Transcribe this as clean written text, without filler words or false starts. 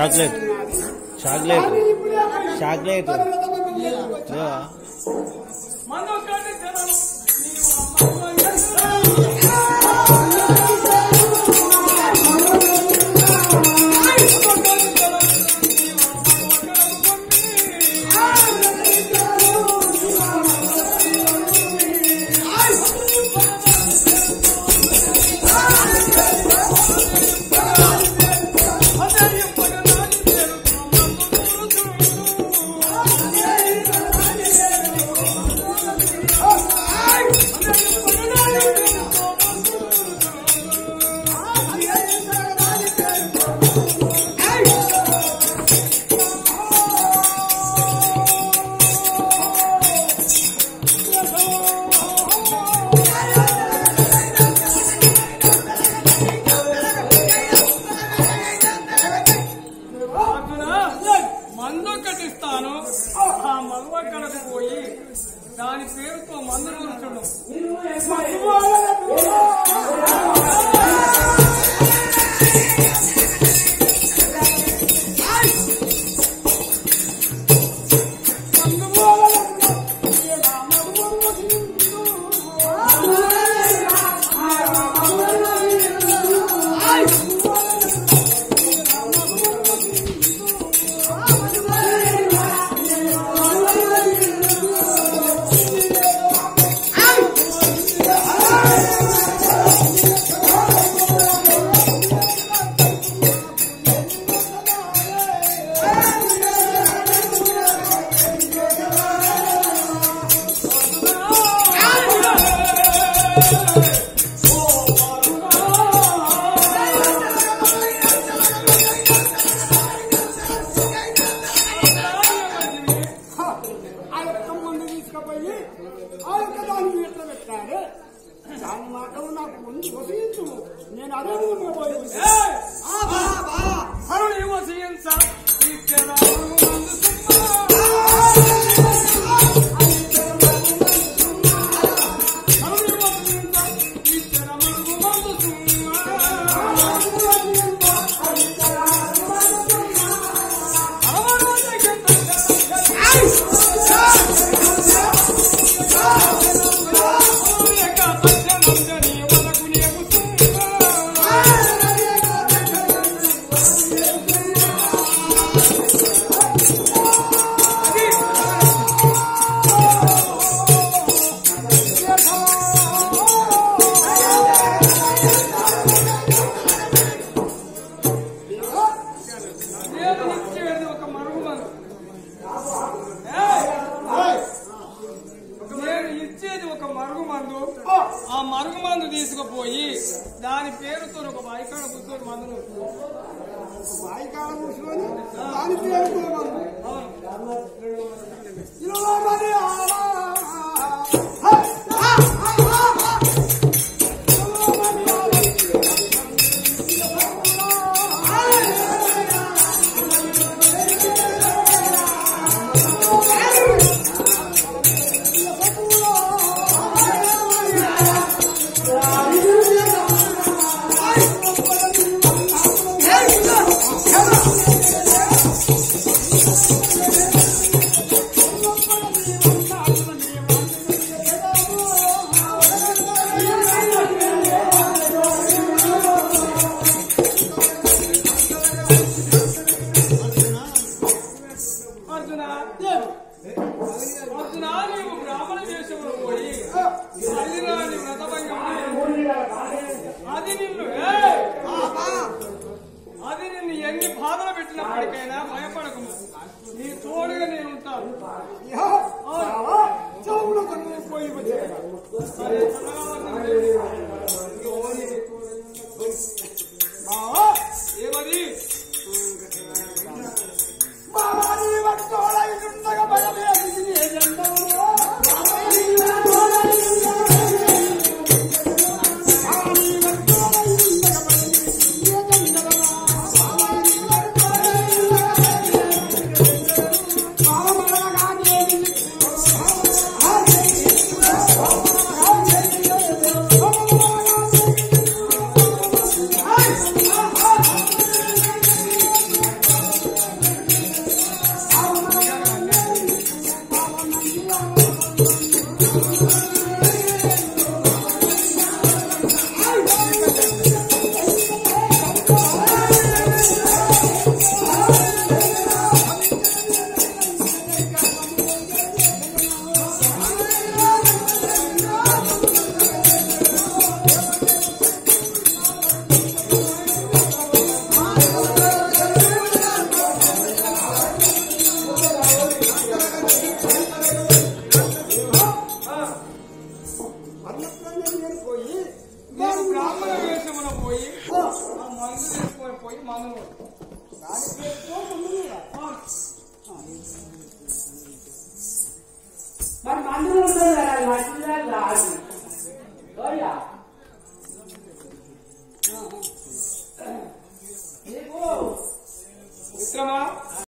chocolate chocolate chocolate